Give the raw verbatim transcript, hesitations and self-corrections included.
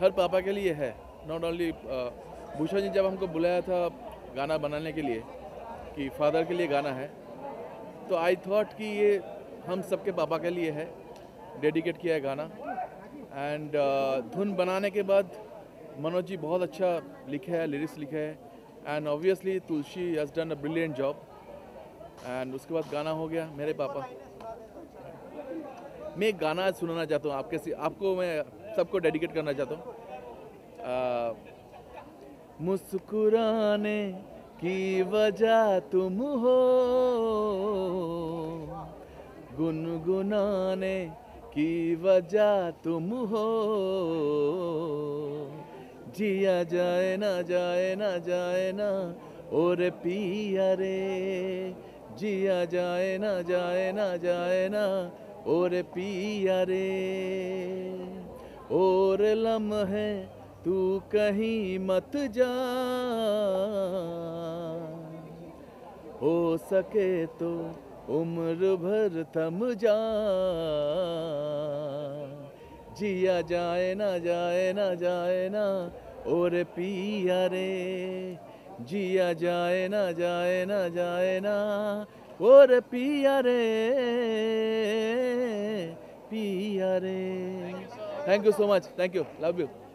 हर पापा के लिए है, नॉट ओनली। भूषण जी जब हमको बुलाया था गाना बनाने के लिए कि फादर के लिए गाना है, तो आई थॉट कि ये हम सबके पापा के लिए है, डेडिकेट किया है गाना। एंड uh, धुन बनाने के बाद मनोज जी बहुत अच्छा लिखा है, लिरिक्स लिखा है, and obviously Tulsi has done a brilliant job. And उसके बाद गाना हो गया मेरे पापा। मैं एक गाना सुनाना चाहता हूँ आपके से, आपको मैं सबको डेडिकेट करना चाहता हूँ। मुस्कुराने की वजह तुम हो, गुनगुनाने की वजह तुम हो, जिया जाए ना जाए ना जाए ना और पिया रे, जिया जाए ना जाए ना जाए ना और पिया रे, और लम्हे तू कहीं मत जा, हो सके तो उम्र भर थम जा, जिया जाए ना जाए ना जाए ना और पिया रे, जिया जाए ना जाए ना जाए ना और पिया रे, पिया रे। Thank you so much, thank you, love you.